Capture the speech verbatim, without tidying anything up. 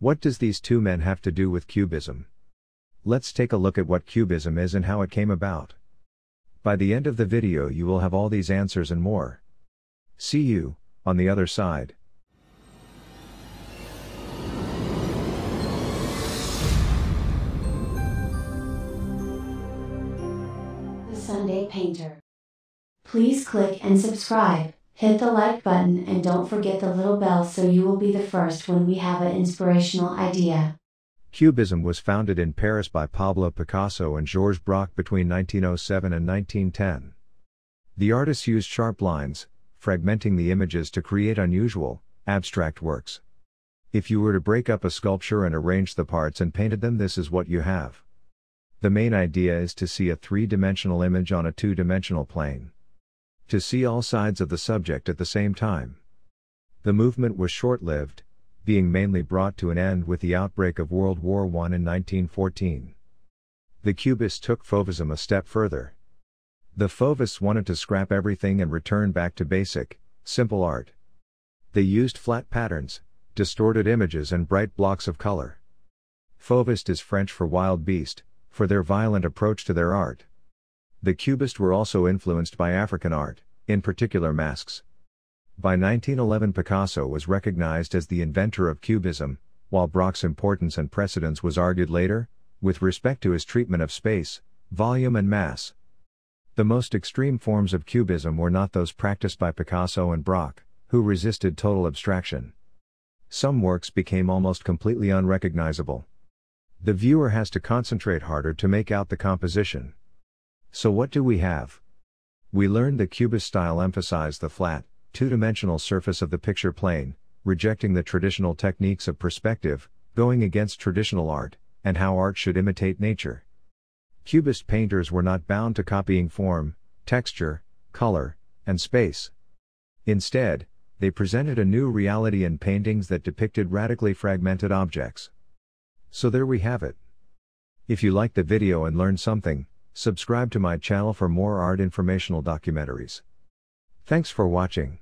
What does these two men have to do with Cubism? Let's take a look at what Cubism is and how it came about. By the end of the video you will have all these answers and more. See you on the other side. The Sunday Painter. Please click and subscribe, hit the like button, and don't forget the little bell so you will be the first when we have an inspirational idea. Cubism was founded in Paris by Pablo Picasso and Georges Braque between nineteen oh seven and nineteen ten. The artists used sharp lines, fragmenting the images to create unusual, abstract works. If you were to break up a sculpture and arrange the parts and painted them, this is what you have. The main idea is to see a three-dimensional image on a two-dimensional plane. To see all sides of the subject at the same time. The movement was short-lived, being mainly brought to an end with the outbreak of World War One in nineteen fourteen. The Cubists took Fauvism a step further. The Fauvists wanted to scrap everything and return back to basic, simple art. They used flat patterns, distorted images, and bright blocks of color. Fauvist is French for wild beast, for their violent approach to their art. The Cubists were also influenced by African art, in particular masks. By nineteen eleven, Picasso was recognized as the inventor of Cubism, while Braque's importance and precedence was argued later, with respect to his treatment of space, volume, and mass. The most extreme forms of Cubism were not those practiced by Picasso and Braque, who resisted total abstraction. Some works became almost completely unrecognizable. The viewer has to concentrate harder to make out the composition. So what do we have? We learned the Cubist style emphasized the flat, two-dimensional surface of the picture plane, rejecting the traditional techniques of perspective, going against traditional art, and how art should imitate nature. Cubist painters were not bound to copying form, texture, color, and space. Instead, they presented a new reality in paintings that depicted radically fragmented objects. So there we have it. If you liked the video and learned something, subscribe to my channel for more art informational documentaries. Thanks for watching.